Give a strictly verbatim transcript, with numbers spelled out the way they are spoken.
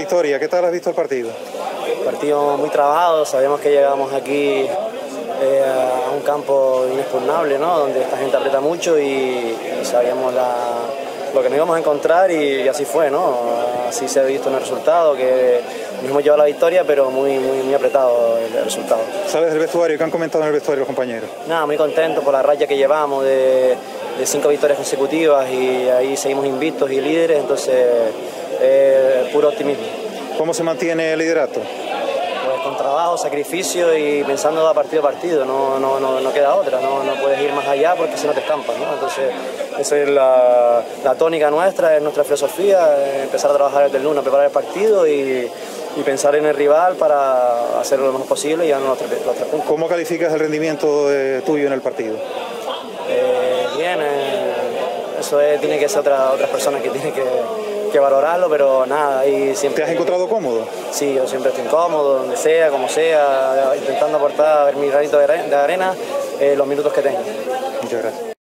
victoria. ¿Qué tal has visto el partido? Partido muy trabajado, sabíamos que llegamos aquí eh, a un campo inexpugnable, ¿no? Donde esta gente aprieta mucho y, y sabíamos la, lo que nos íbamos a encontrar y, y así fue, ¿no? Así se ha visto en el resultado, que nos hemos llevado la victoria, pero muy, muy, muy apretado el resultado. ¿Sabes del vestuario? ¿Qué han comentado en el vestuario los compañeros? Nada, muy contento por la raya que llevamos de, de cinco victorias consecutivas y ahí seguimos invictos y líderes, entonces eh, puro optimismo. ¿Cómo se mantiene el liderato? Pues con trabajo, sacrificio y pensando a partido a partido, no, no, no, no queda otra, no, no puedes ir más allá porque si no te estampas, ¿no? Entonces esa es la, la tónica nuestra, es nuestra filosofía, empezar a trabajar desde el lunes, preparar el partido y, y pensar en el rival para hacerlo lo mejor posible y ganar los tres, los tres puntos. ¿Cómo calificas el rendimiento de, tuyo en el partido? Eh, bien, eh, eso es, tiene que ser otra, otras personas que tienen que... que valorarlo, pero nada, y siempre... ¿Te has encontrado cómodo? Sí, yo siempre estoy cómodo, donde sea, como sea, intentando aportar mi granito de arena eh, los minutos que tengo. Muchas gracias.